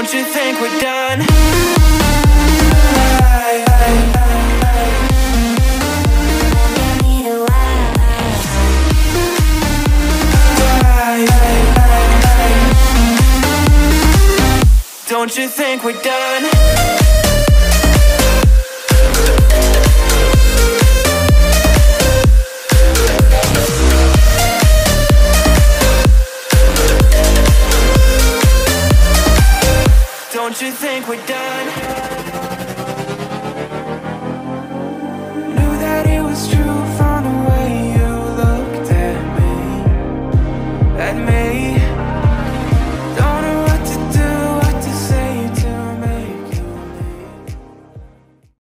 Don't you think we're done? Don't you think we're done? Don't you think we're done? Knew that it was true.